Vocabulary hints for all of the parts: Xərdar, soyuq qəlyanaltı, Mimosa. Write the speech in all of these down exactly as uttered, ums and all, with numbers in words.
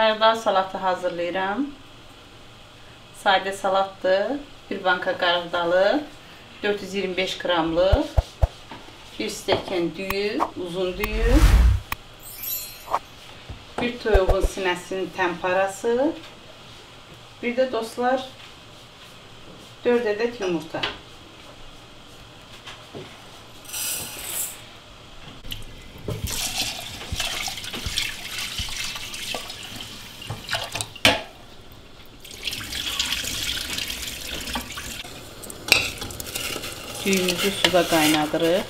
Xərdar salatı hazırlayıram. Sadə salatdır. Bir banka qarğıdalı, dörd yüz iyirmi beş qramlıq, bir stəkan düyü, uzun düyü, bir toyuğun sinəsinin təmparası, bir də dostlar dörd ədəd yumurta. Düyümüzü suda qaynadırıq.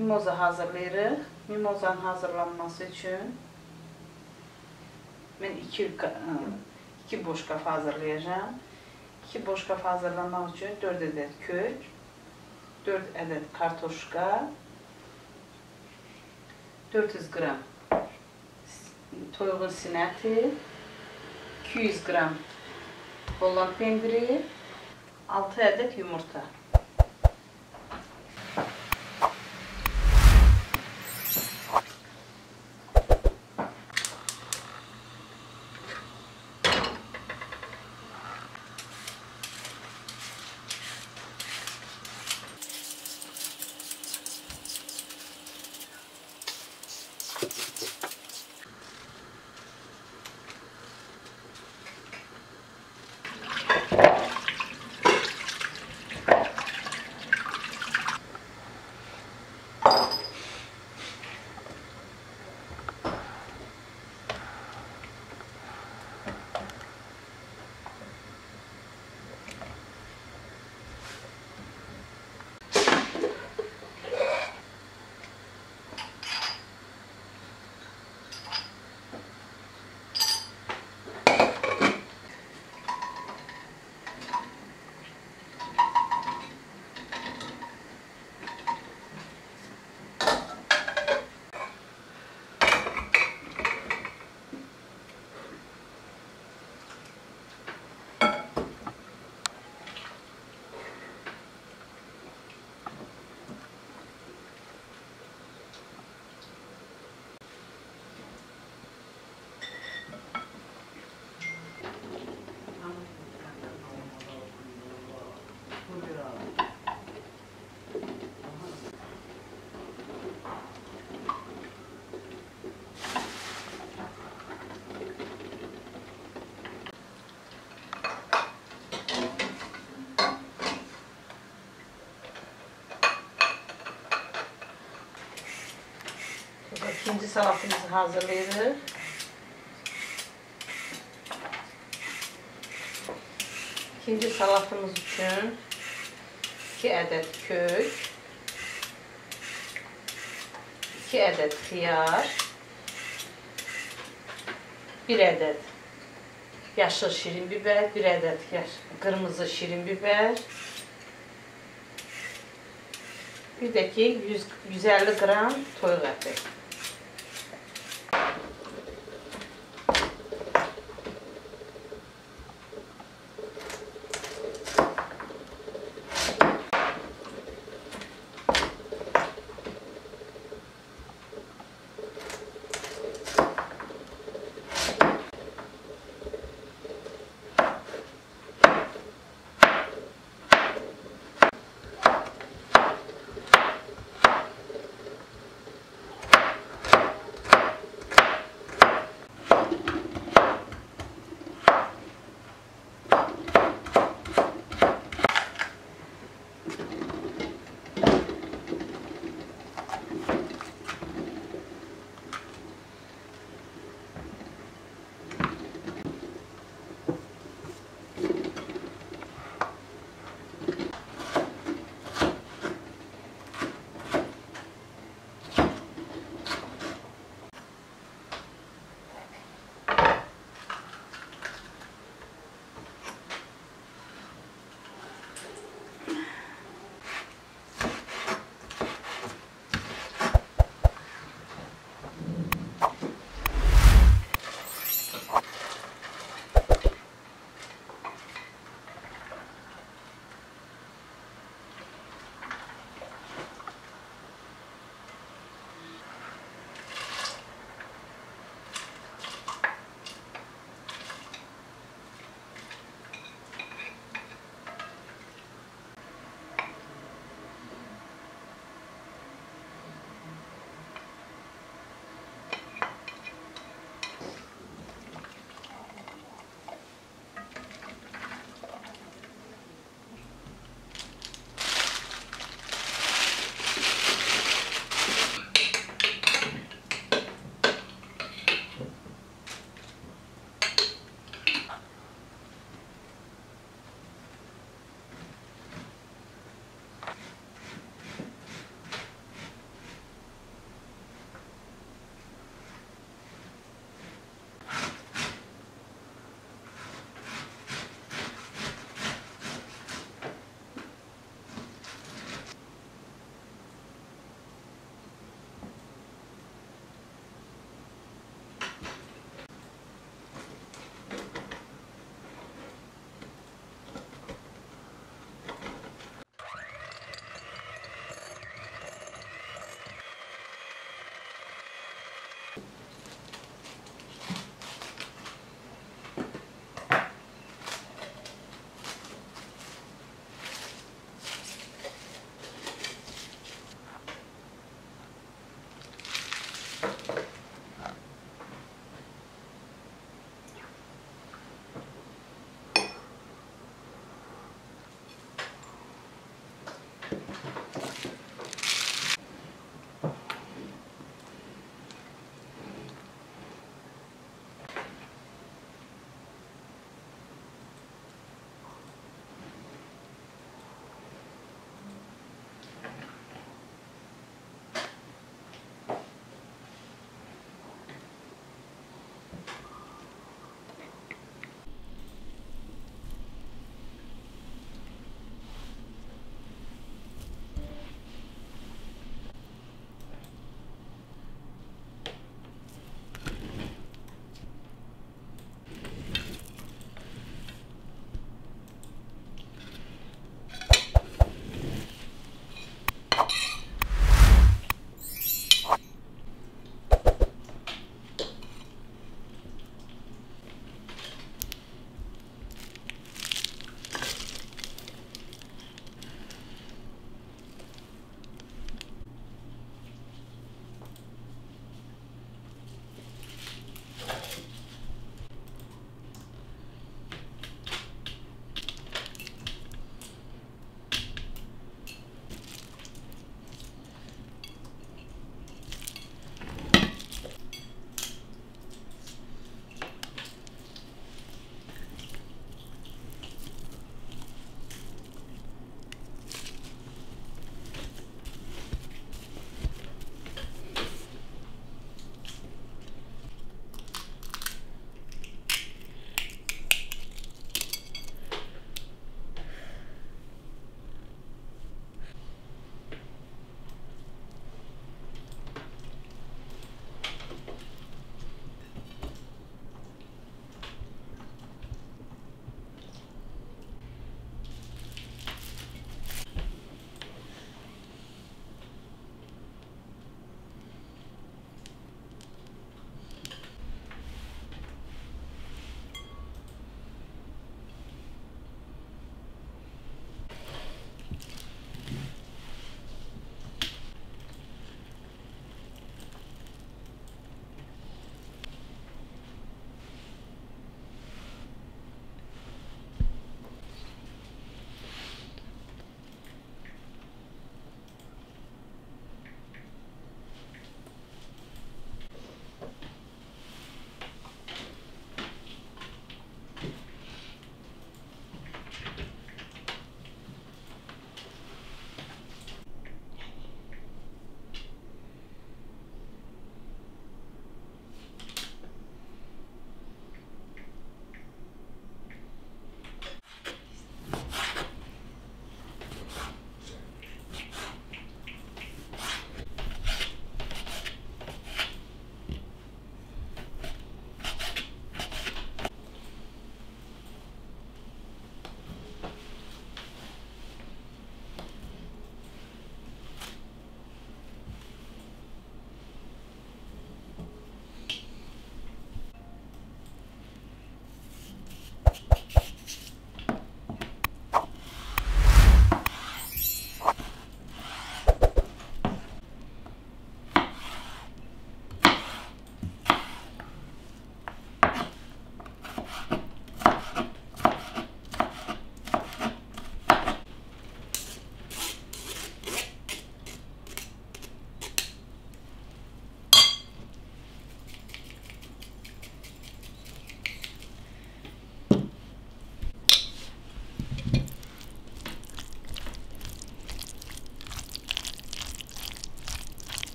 Mimoza hazırlayırıq. Mimozanın hazırlanması üçün mən iki boş qab hazırlayacağım. iki boş qab hazırlamaq üçün dörd ədəd kök, dörd ədəd kartoşka, dörd yüz qram toyuğun sinəti, iki yüz qram Holland pendiri, altı ədəd yumurta. Thank you. İkinci salatamızı hazırlayırız. İkinci salatamız için iki adet kök, iki adet xiyar, bir adet yaşıl şirin biber, bir adet kırmızı şirin biber, bir de ki yüz elli gram toyuq əti.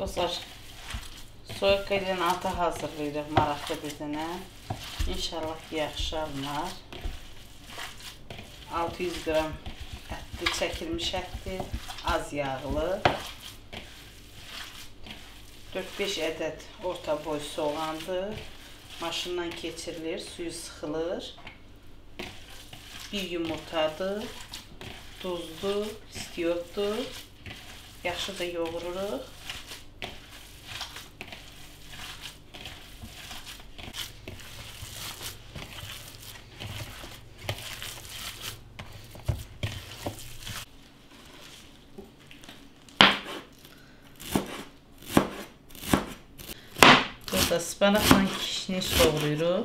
Dostlar, soyuqqaydan ata hazırlayırıq maraqlı bir dənə. İnşallah yaxşı alınar. altı yüz qram ətli, çəkilmiş ətli, az yağlı. dörd beş ədəd orta boy soğandı. Maşından keçirilir, suyu sıxılır. Bir yumurtadır, duzdur, istiyotdur. Yaxşıca yoğururuq. Burada ıspanaqla kişniş doğrayırıq.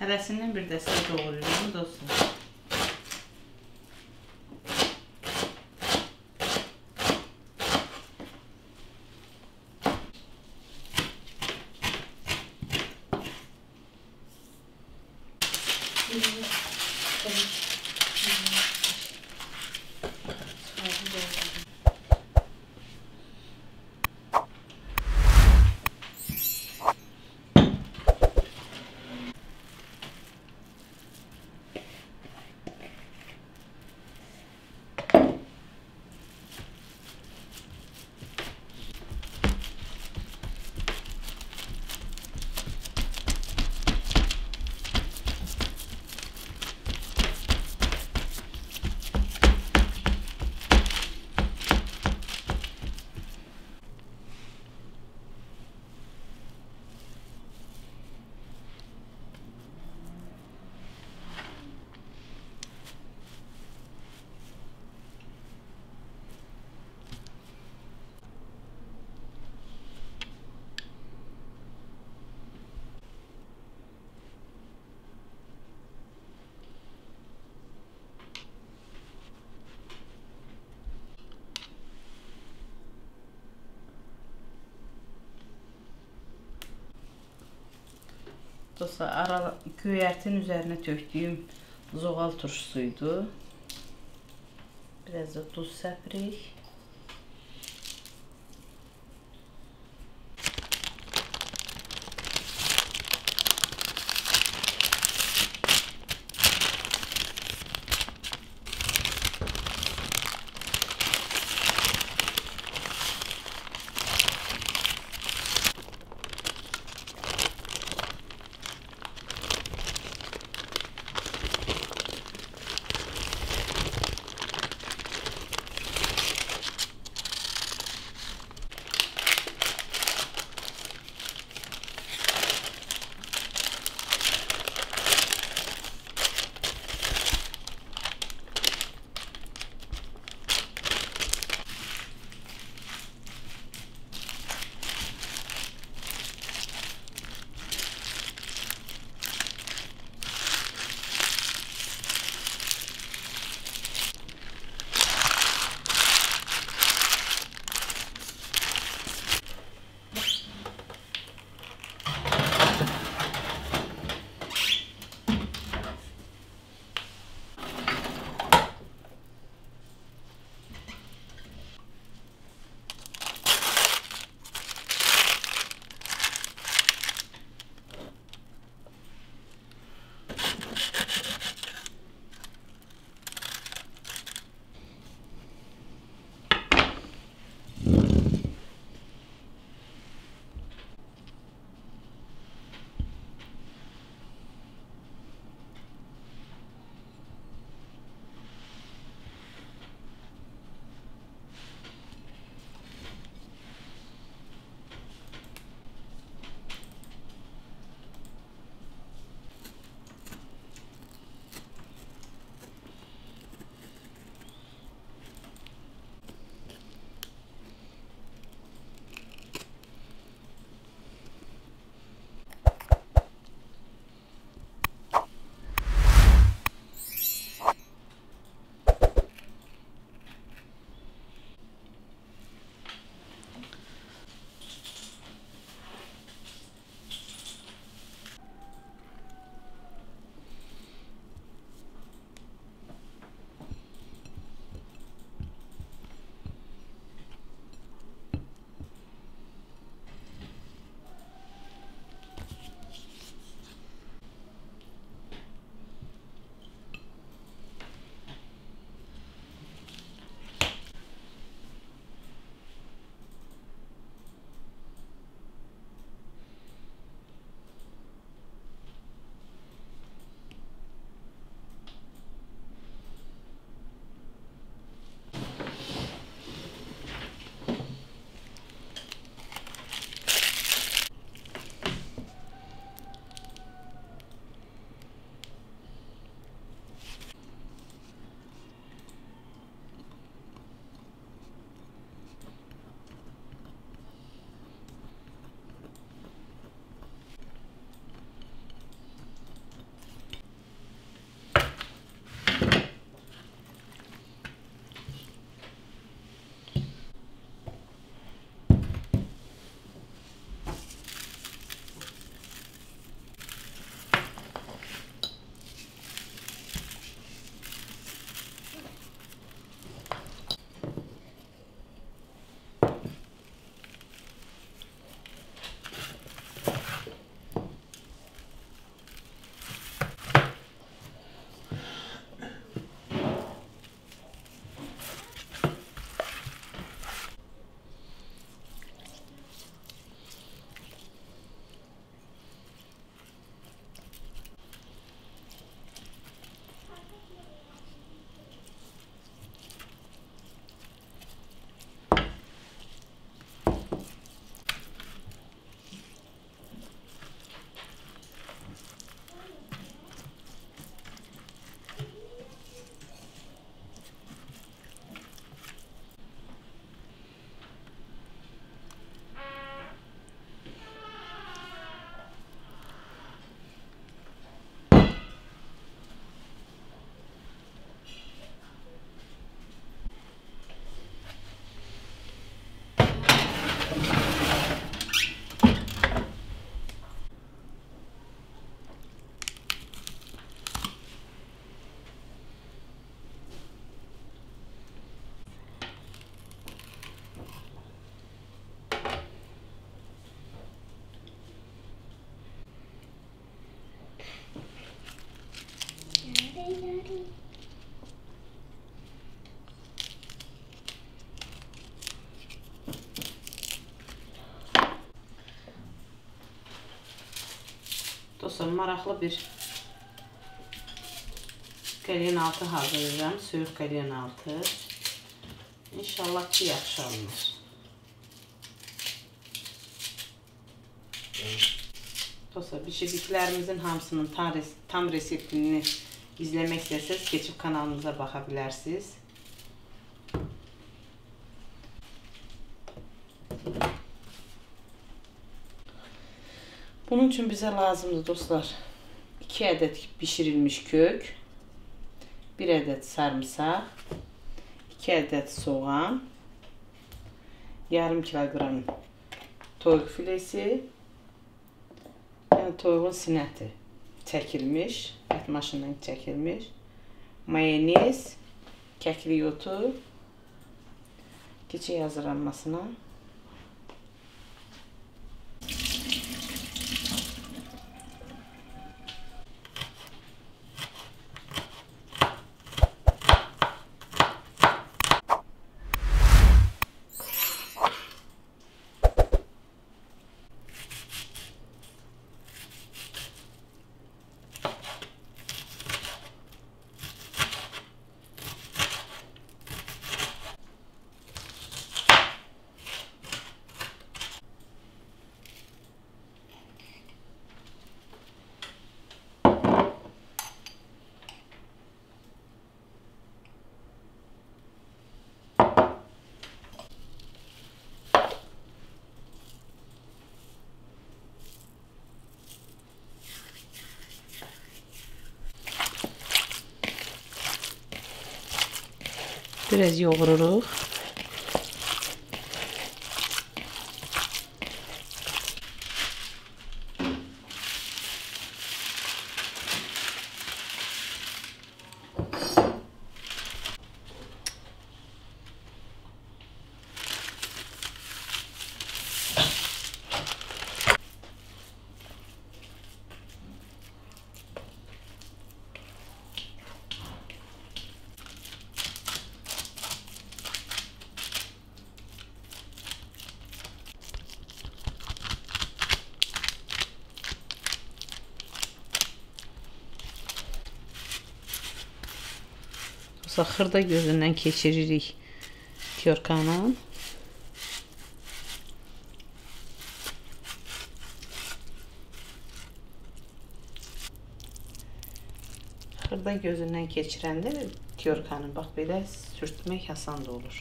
Hərəsindən bir dəstə doğrayırıq dostlar. Dostlar, köy ətin üzerine tökdüyüm zoğal turşusuydu. Biraz da tuz səpirik. Hey, Daddy. Dostlar, maraqlı bir qəlyan altı hazırlayacağım. Soyuq qəlyan altı. İnşallah ki, yaxşı alınır. Dostlar, bişikliklərimizin hamısının tam reseptini izləmək istəsəz, keçib kanalımıza baxa bilərsiniz. Bunun üçün bizə lazımdır dostlar iki ədəd bişirilmiş kök, bir ədəd sarımsaq, iki ədəd soğan, yarım kilogram toyuq filesi, yəni toyuğun sinəti çəkilmiş, ətmaşından çəkilmiş, mayonez, kəkli yotu, keçi hazırlanmasına. Biraz yoğururuq. Xırda gözündən keçiririk tyorkanın. Xırda gözündən keçirəndə tyorkanın bax belə sürtmək asan da olur.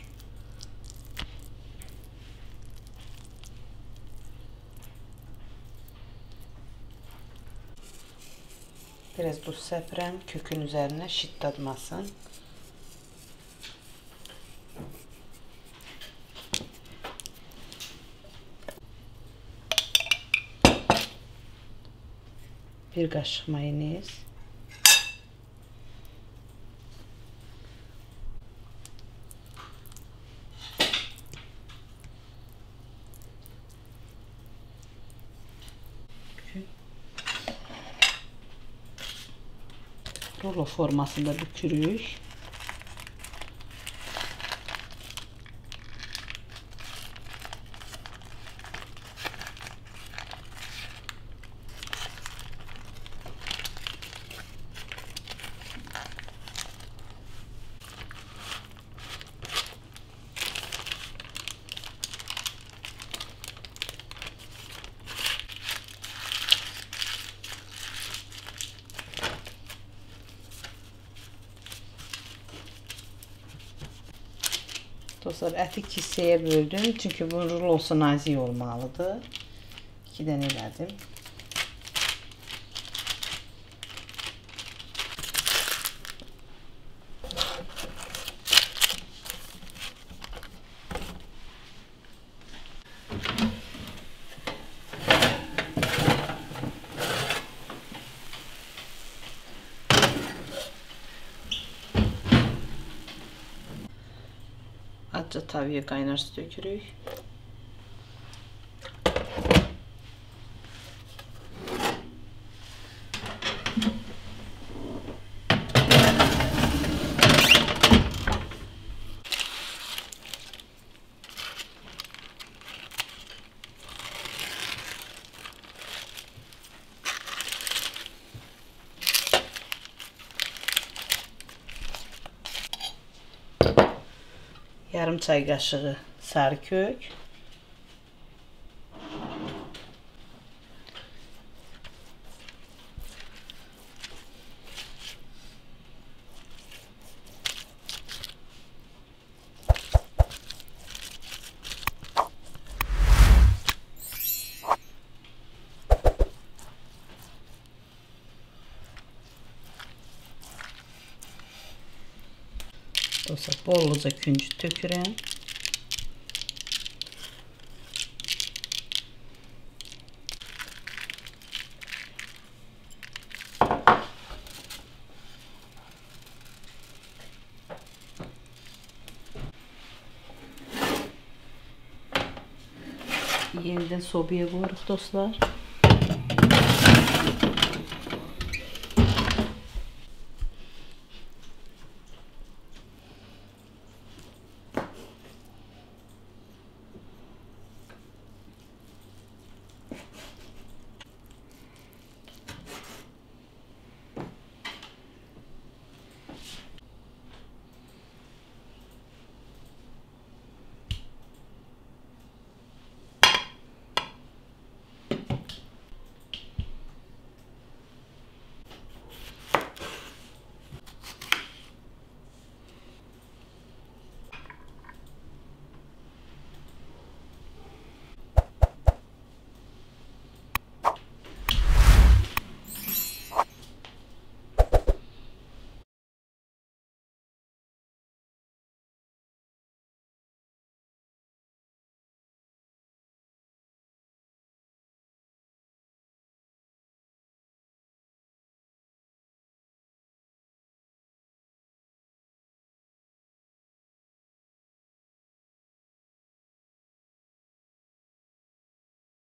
Biraz buz səpirəm kökün üzərinə şiddətləməsin. Bir kaşık mayonez, rulo formasında bükürük. Dostlar, əti iki hissəyə böldüm, çünki bu rulosu nazik olmalıdır. İki dənə elədim. Azca tavaya kaynar su dökürük. yarım çay kaşığı sarı kök, bolluca küncü tökürəm. Yenidən sobaya qoyuruq dostlar.